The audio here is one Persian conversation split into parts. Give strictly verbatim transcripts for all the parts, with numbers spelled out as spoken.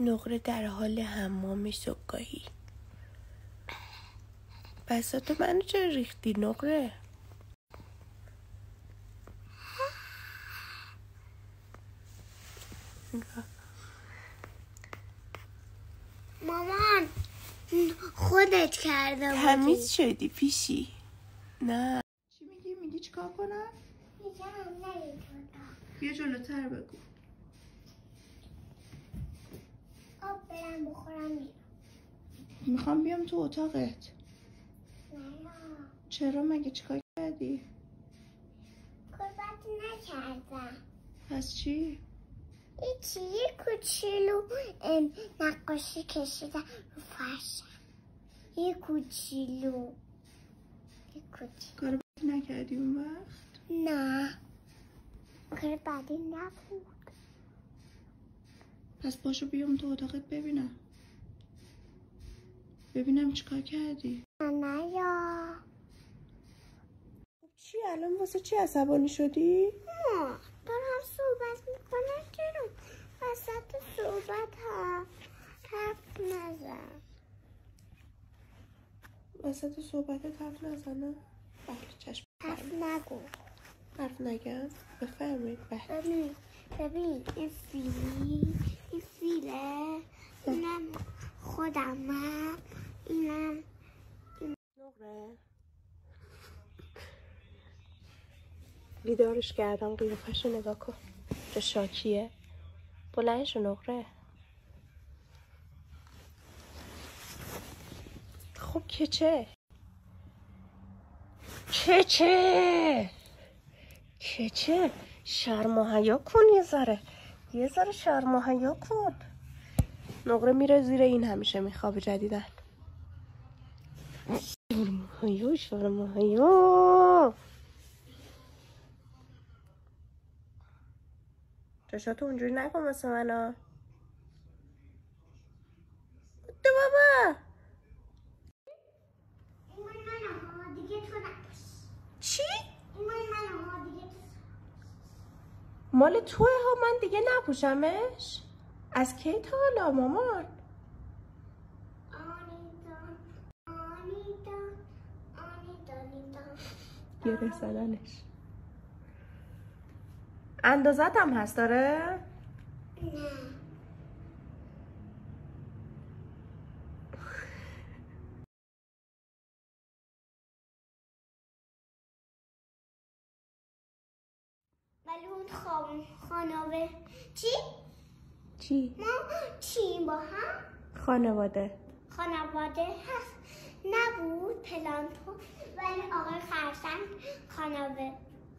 نقره در حال حمام صبحگاهی. بساط منو چرا ریختی نقره؟ مامان خودت کردم تمیز شدی پیشی. نه چی میگی؟ میگی چیکار کنم؟ میگم نمیدونم. بیا جلوتر بگو. آب برم بخورم میرم. میخوام بیام تو اتاقت. نه. چرا مگه چیکار کردی؟ کارباتی نکردم. پس چی؟ ایچی یه کوچولو نقاشی کشیدم رو فرشم. یه کوچولو. یه کوچولو. کارباتی نکردی اون وقت؟ نه. کارباتی نبود. پس باشو بیام تو اتاقت ببینم ببینم چیکار کردی. نه یا چی الان واسه چی عصبانی شدی؟ نه دارم صحبت میکنم جنوب وسط صحبت ها حرف نزن. وسط صحبتت حرف نزنم؟ بله چشم. حرف نگو. حرف نگم؟ بفرمید. ببین ببین این فیلی این فیله اینم خودمم اینم نقره. بیدارش کردم. قیافش رو نگاه کن چه شاکیه. بلند شو نقره. خب که چه چه چه که چه شرم و حیا کن یه ذره یه ذره شرم و حیا کن. نقره میره زیر این همیشه میخوابه جدیدن. شرم و حیا شرم و حیا. چشاتو اونجوری نکن واسه منو. تو بابا چی؟ مال توه ها. من دیگه نپوشمش از کی تا حالا مامان؟ گره زدنش اندازت هم هست داره؟ نه بلون خانم خانواده چی؟ چی؟ ما چیم با هم؟ خانواده خانواده هست نبود پلانتو ولی آقای خرسن خانواده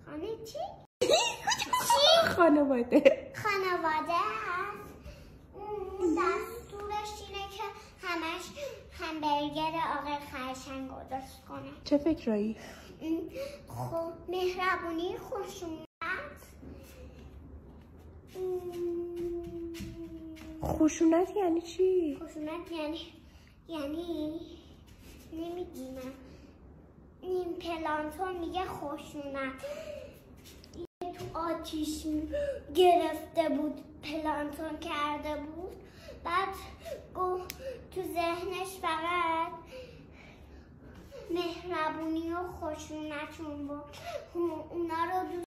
خانه چی؟ چی؟ خانواده خانواده هست. اون دستورش اینه که همش همبرگر آقای خرسن درست کنه. چه فکرایی؟ خب مهربونی خوشون خشونت یعنی چی؟ خشونت یعنی یعنی نمیدونم. این پلانتون میگه خشونت. تو آتیش گرفته بود پلانتون کرده بود بعد گفت تو ذهنش فقط مهربونی و خشونتون بود. اونا